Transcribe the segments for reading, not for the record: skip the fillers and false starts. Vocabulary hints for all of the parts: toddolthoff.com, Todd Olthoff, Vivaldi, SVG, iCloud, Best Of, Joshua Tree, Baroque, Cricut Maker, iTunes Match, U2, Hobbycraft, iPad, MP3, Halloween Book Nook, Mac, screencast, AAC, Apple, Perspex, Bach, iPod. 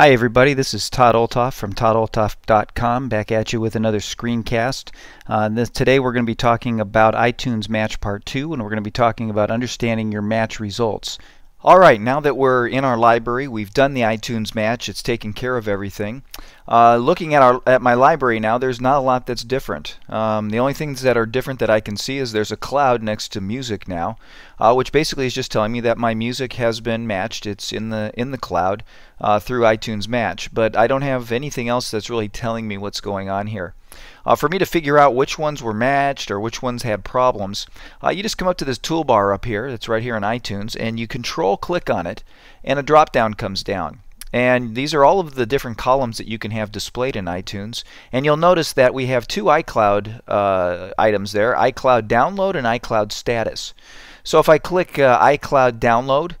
Hi everybody, this is Todd Olthoff from toddolthoff.com, back at you with another screencast. Today we're going to be talking about iTunes Match Part 2, and we're going to be talking about understanding your match results. Alright, now that we're in our library, we've done the iTunes Match, it's taken care of everything. Looking at my library now, there's not a lot that's different. The only things that are different that I can see is there's a cloud next to music now, which basically is just telling me that my music has been matched. It's in the cloud through iTunes Match, but I don't have anything else that's really telling me what's going on here. For me to figure out which ones were matched or which ones had problems, you just come up to this toolbar up here that's right here in iTunes, and you control click on it, and a drop down comes down. And these are all of the different columns that you can have displayed in iTunes. And you'll notice that we have two iCloud items there, iCloud Download and iCloud Status. So if I click iCloud Download,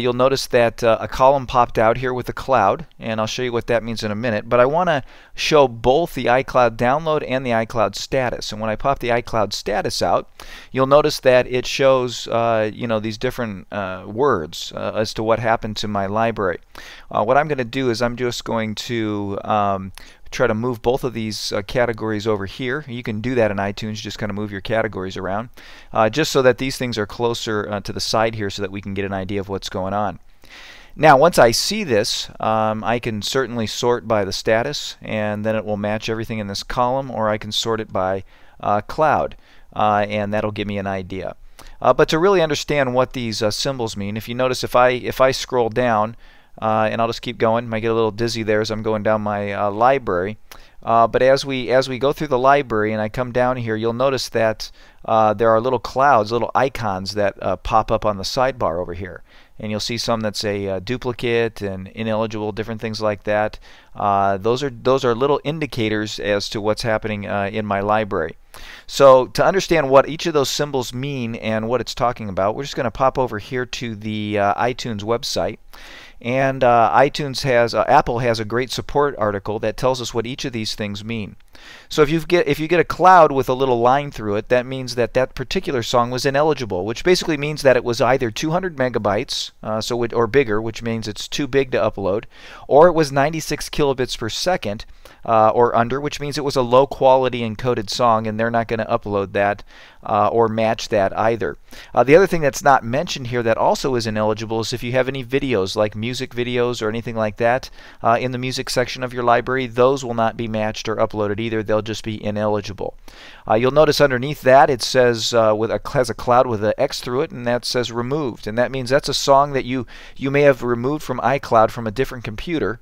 you'll notice that a column popped out here with the cloud, and I'll show you what that means in a minute. But I want to show both the iCloud Download and the iCloud Status. And when I pop the iCloud Status out, you'll notice that it shows these different words as to what happened to my library. What I'm going to do is I'm just going to try to move both of these categories over here. You can do that in iTunes, just kind of move your categories around, just so that these things are closer to the side here so that we can get an idea of what's going on. Now once I see this, I can certainly sort by the status, and then it will match everything in this column, or I can sort it by cloud, and that'll give me an idea. But to really understand what these symbols mean, if you notice, if I scroll down, and I'll just keep going. Might get a little dizzy there as I'm going down my library. But as we go through the library and I come down here, you'll notice that there are little clouds, little icons that pop up on the sidebar over here. And you'll see some that say duplicate and ineligible, different things like that. Those are little indicators as to what's happening in my library. So to understand what each of those symbols mean and what it's talking about, we're just going to pop over here to the iTunes website. And Apple has a great support article that tells us what each of these things mean. So if you get a cloud with a little line through it, that means that that particular song was ineligible, which basically means that it was either 200 megabytes or bigger, which means it's too big to upload, or it was 96 kilobits per second or under, which means it was a low quality encoded song and they're not going to upload that or match that either. The other thing that's not mentioned here that also is ineligible is if you have any videos, like music videos or anything like that, in the music section of your library, those will not be matched or uploaded either. They'll just be ineligible. You'll notice underneath that it says has a cloud with an X through it, and that says removed, and that means that's a song that you may have removed from iCloud from a different computer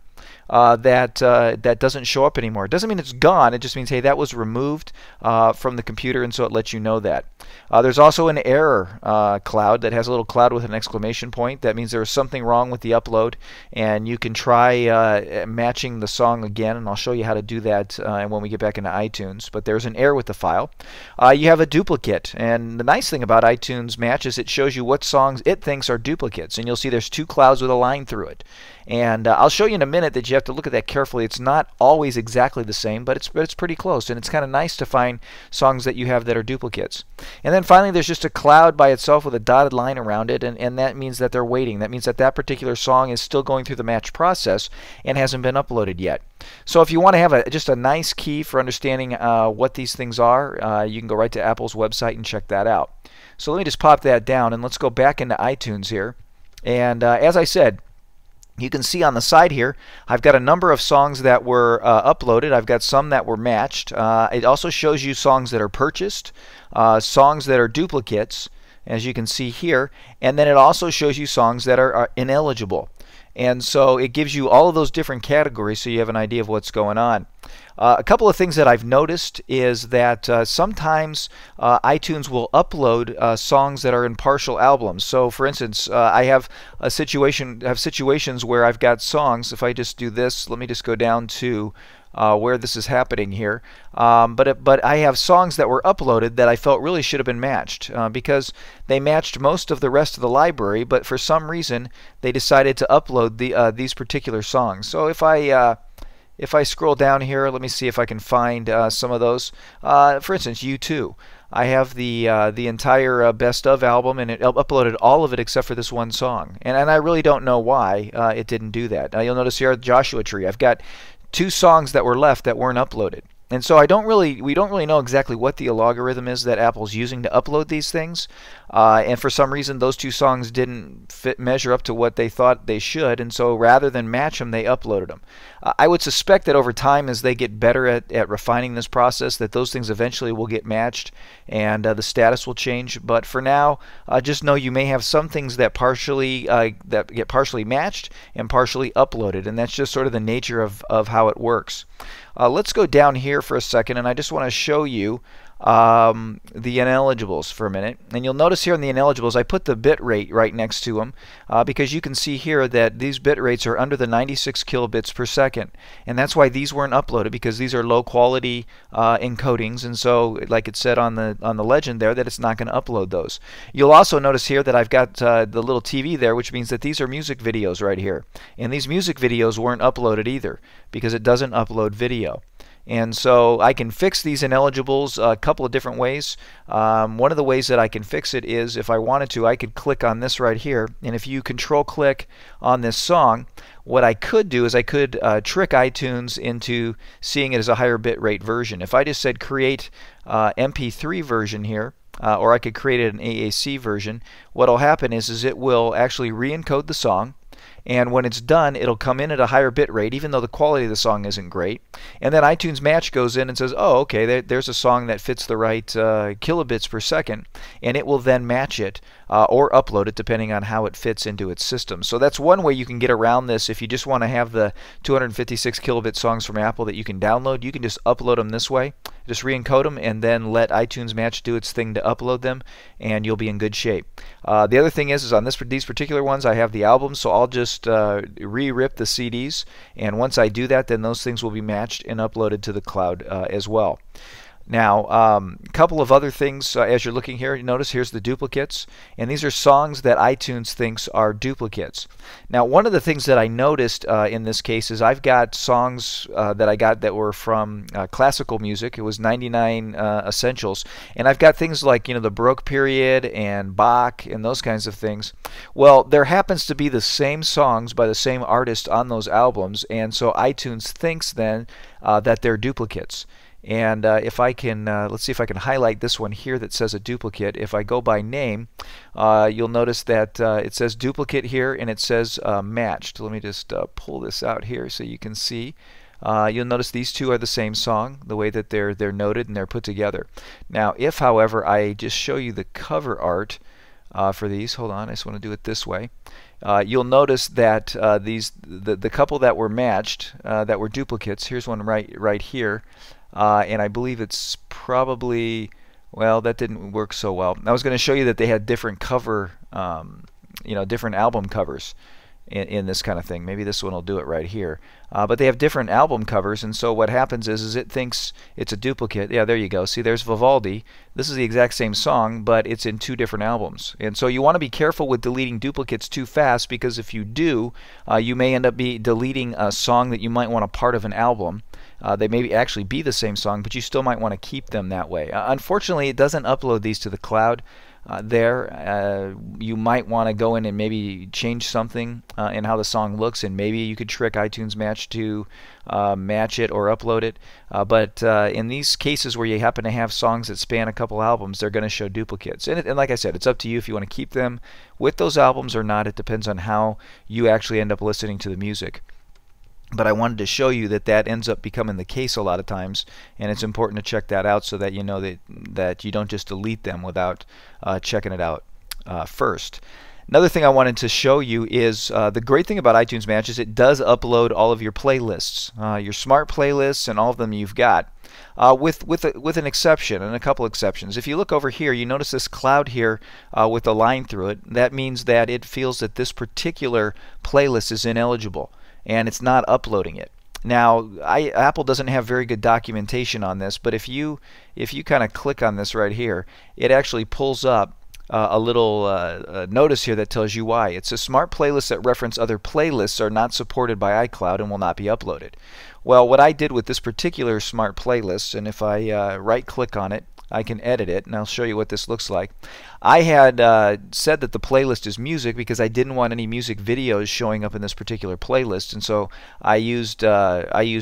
that doesn't show up anymore. It doesn't mean it's gone, it just means, hey, that was removed from the computer, and so it lets you know that. There's also an error cloud that has a little cloud with an exclamation point. That means there was something wrong with the upload, and you can try matching the song again, and I'll show you how to do that when we get back into iTunes, but there's an error with the file. You have a duplicate, and the nice thing about iTunes Match is it shows you what songs it thinks are duplicates, and you'll see there's two clouds with a line through it. And I'll show you in a minute that you have to look at that carefully. It's not always exactly the same, but it's pretty close, and it's kind of nice to find songs that you have that are duplicates. And then finally there's just a cloud by itself with a dotted line around it, and that means that they're waiting. That means that that particular song is still going through the match process and hasn't been uploaded yet. So if you want to have just a nice key for understanding what these things are, you can go right to Apple's website and check that out. So let me just pop that down, and let's go back into iTunes here. And as I said, you can see on the side here, I've got a number of songs that were uploaded. I've got some that were matched. It also shows you songs that are purchased, songs that are duplicates, as you can see here, and then it also shows you songs that are ineligible. And so it gives you all of those different categories so you have an idea of what's going on. A couple of things that I've noticed is that sometimes iTunes will upload songs that are in partial albums. So for instance, I have situations where I've got songs. If I just do this, let me just go down to where this is happening here. But I have songs that were uploaded that I felt really should have been matched because they matched most of the rest of the library, but for some reason they decided to upload these particular songs. So if I scroll down here, let me see if I can find some of those. For instance, U2. I have the entire Best Of album, and it uploaded all of it except for this one song. And I really don't know why it didn't do that. Now you'll notice here at Joshua Tree, I've got 2 songs that were left that weren't uploaded. And so we don't really know exactly what the algorithm is that Apple's using to upload these things. And for some reason, those 2 songs didn't measure up to what they thought they should. And so rather than match them, they uploaded them. I would suspect that over time, as they get better at refining this process, that those things eventually will get matched and the status will change. But for now, just know you may have some things that get partially matched and partially uploaded. And that's just sort of the nature of how it works. Let's go down here for a second, and I just want to show you the ineligibles for a minute. And you'll notice here in the ineligibles, I put the bit rate right next to them because you can see here that these bit rates are under the 96 kilobits per second. And that's why these weren't uploaded, because these are low quality encodings. And so, like it said on the legend there, that it's not going to upload those. You'll also notice here that I've got the little TV there, which means that these are music videos right here. And these music videos weren't uploaded either, because it doesn't upload video. And so I can fix these ineligibles a couple of different ways. One of the ways that I can fix it is, if I wanted to, I could click on this right here. And if you control click on this song, what I could do is I could trick iTunes into seeing it as a higher bitrate version. If I just said create MP3 version here, or I could create an AAC version, what will happen is it will actually re-encode the song. And when it's done, it'll come in at a higher bit rate, even though the quality of the song isn't great. And then iTunes Match goes in and says, oh, okay, there's a song that fits the right kilobits per second. And it will then match it or upload it, depending on how it fits into its system. So that's one way you can get around this. If you just want to have the 256 kilobit songs from Apple that you can download, you can just upload them this way. Just re-encode them and then let iTunes Match do its thing to upload them, and you'll be in good shape. The other thing is on these particular ones, I have the albums, so I'll just re-rip the CDs, and once I do that, then those things will be matched and uploaded to the cloud as well. Now, a couple of other things as you're looking here, notice here's the duplicates, and these are songs that iTunes thinks are duplicates. Now, one of the things that I noticed in this case is I've got songs that I got that were from classical music. It was 99 Essentials, and I've got things like, you know, the Baroque period and Bach and those kinds of things. Well, there happens to be the same songs by the same artist on those albums, and so iTunes thinks then that they're duplicates. And if I can, let's see if I can highlight this one here that says a duplicate. If I go by name, you'll notice that it says duplicate here, and it says matched. Let me just pull this out here so you can see. You'll notice these 2 are the same song, the way that they're noted and they're put together. Now, if, however, I just show you the cover art for these, hold on, I just want to do it this way. You'll notice that the couple that were matched, that were duplicates. Here's one right here. And I believe it's probably, well, that didn't work so well. I was going to show you that they had different cover, you know, different album covers in this kind of thing. Maybe this one will do it right here. But they have different album covers, and so what happens is it thinks it's a duplicate. Yeah, there you go. See, there's Vivaldi. This is the exact same song, but it's in 2 different albums. And so you want to be careful with deleting duplicates too fast, because if you do, you may end up deleting a song that you might want a part of an album. They may actually be the same song, but you still might want to keep them that way. Unfortunately, it doesn't upload these to the cloud. You might want to go in and maybe change something in how the song looks, and maybe you could trick iTunes Match to match it or upload it. But in these cases where you happen to have songs that span a couple albums, they're going to show duplicates. And like I said, it's up to you if you want to keep them with those albums or not. It depends on how you actually end up listening to the music. But I wanted to show you that that ends up becoming the case a lot of times, and it's important to check that out so that you know that you don't just delete them without checking it out first. Another thing I wanted to show you is the great thing about iTunes Match is it does upload all of your playlists, your smart playlists and all of them you've got, with an exception and a couple exceptions. If you look over here, you notice this cloud here with a line through it. That means that it feels that this particular playlist is ineligible, and it's not uploading it. Now, Apple doesn't have very good documentation on this, but if you kind of click on this right here, it actually pulls up a little notice here that tells you why. It says smart playlists that reference other playlists are not supported by iCloud and will not be uploaded. Well, what I did with this particular smart playlist, and if I right-click on it, I can edit it, and I'll show you what this looks like. I had said that the playlist is music because I didn't want any music videos showing up in this particular playlist, and so I used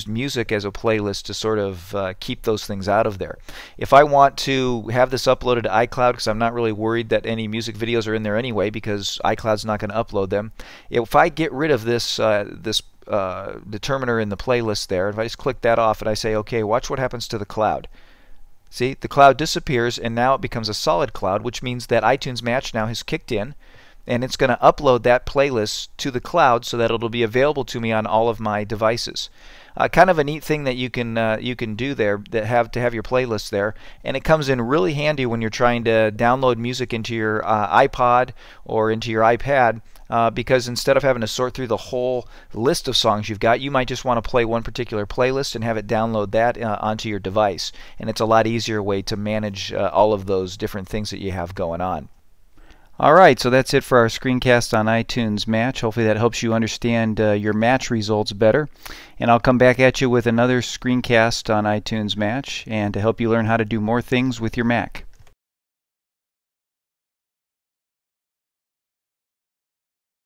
music as a playlist to sort of keep those things out of there. If I want to have this uploaded to iCloud, because I'm not really worried that any music videos are in there anyway because iCloud's not going to upload them, if I get rid of this this determiner in the playlist there, if I just click that off and I say, okay, watch what happens to the cloud. See, the cloud disappears, and now it becomes a solid cloud, which means that iTunes Match now has kicked in, and it's going to upload that playlist to the cloud so that it'll be available to me on all of my devices. Kind of a neat thing that you can do there, that have your playlist there, and it comes in really handy when you're trying to download music into your iPod or into your iPad, because instead of having to sort through the whole list of songs you've got, you might just want to play one particular playlist and have it download that onto your device, and it's a lot easier way to manage all of those different things that you have going on. Alright, so that's it for our screencast on iTunes Match. Hopefully that helps you understand your match results better. And I'll come back at you with another screencast on iTunes Match and to help you learn how to do more things with your Mac.